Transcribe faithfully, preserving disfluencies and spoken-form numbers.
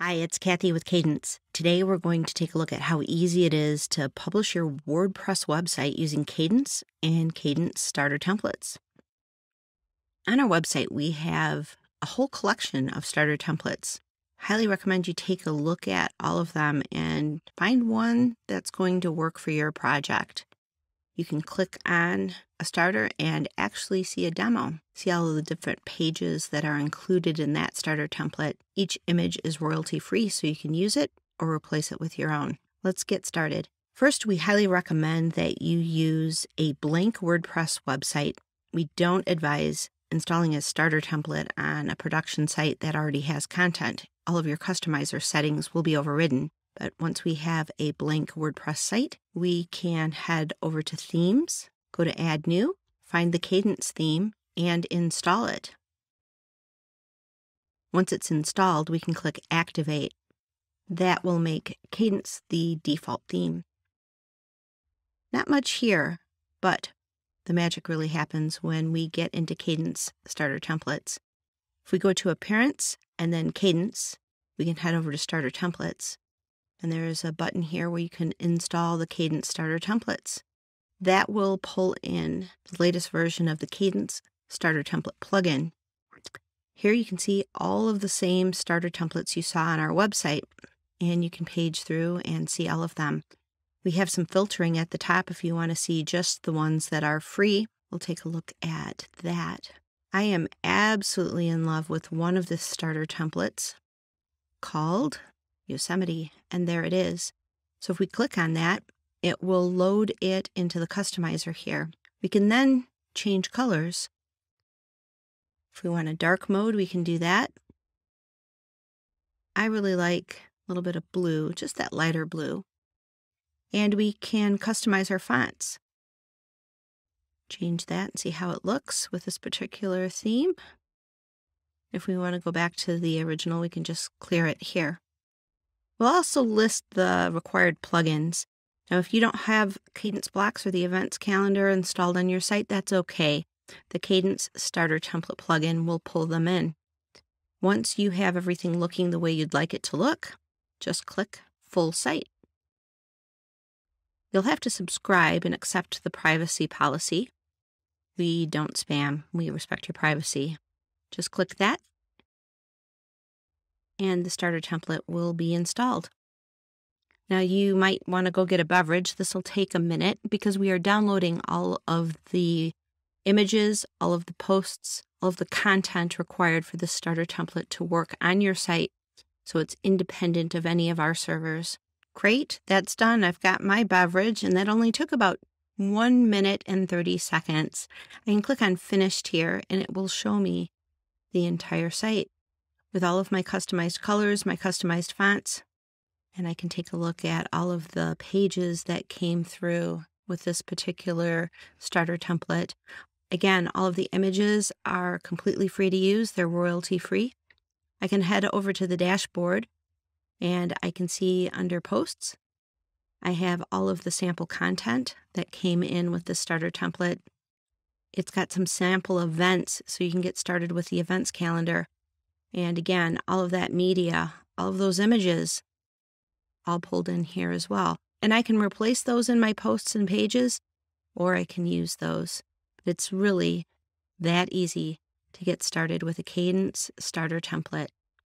Hi, it's Kathy with Kadence. Today we're going to take a look at how easy it is to publish your WordPress website using Kadence and Kadence Starter Templates. On our website, we have a whole collection of starter templates. Highly recommend you take a look at all of them and find one that's going to work for your project. You can click on a starter and actually see a demo. See all of the different pages that are included in that starter template. Each image is royalty free, so you can use it or replace it with your own. Let's get started. First, we highly recommend that you use a blank WordPress website. We don't advise installing a starter template on a production site that already has content. All of your customizer settings will be overridden. But once we have a blank WordPress site, we can head over to Themes, go to Add New, find the Kadence theme, and install it. Once it's installed, we can click Activate. That will make Kadence the default theme. Not much here, but the magic really happens when we get into Kadence Starter Templates. If we go to Appearance and then Kadence, we can head over to Starter Templates. And there is a button here where you can install the Kadence Starter Templates. That will pull in the latest version of the Kadence Starter Template plugin. Here you can see all of the same starter templates you saw on our website, and you can page through and see all of them. We have some filtering at the top if you want to see just the ones that are free. We'll take a look at that. I am absolutely in love with one of the starter templates called Yosemite, and there it is. So if we click on that, it will load it into the customizer here. We can then change colors. If we want a dark mode, we can do that. I really like a little bit of blue, just that lighter blue. And we can customize our fonts. Change that and see how it looks with this particular theme. If we want to go back to the original, we can just clear it here. We'll also list the required plugins. Now, if you don't have Kadence blocks or the events calendar installed on your site, that's okay. The Kadence Starter Template plugin will pull them in. Once you have everything looking the way you'd like it to look, just click Full Site. You'll have to subscribe and accept the privacy policy. We don't spam. We respect your privacy. Just click that, and the starter template will be installed. Now you might want to go get a beverage. This will take a minute because we are downloading all of the images, all of the posts, all of the content required for the starter template to work on your site, so it's independent of any of our servers. Great, that's done. I've got my beverage, and that only took about one minute and thirty seconds. I can click on Finished here, and it will show me the entire site with all of my customized colors, my customized fonts, and I can take a look at all of the pages that came through with this particular starter template. Again, all of the images are completely free to use. They're royalty free. I can head over to the dashboard, and I can see under posts, I have all of the sample content that came in with the starter template. It's got some sample events, so you can get started with the events calendar. And again, all of that media, all of those images, all pulled in here as well. And I can replace those in my posts and pages, or I can use those. But it's really that easy to get started with a Kadence starter template.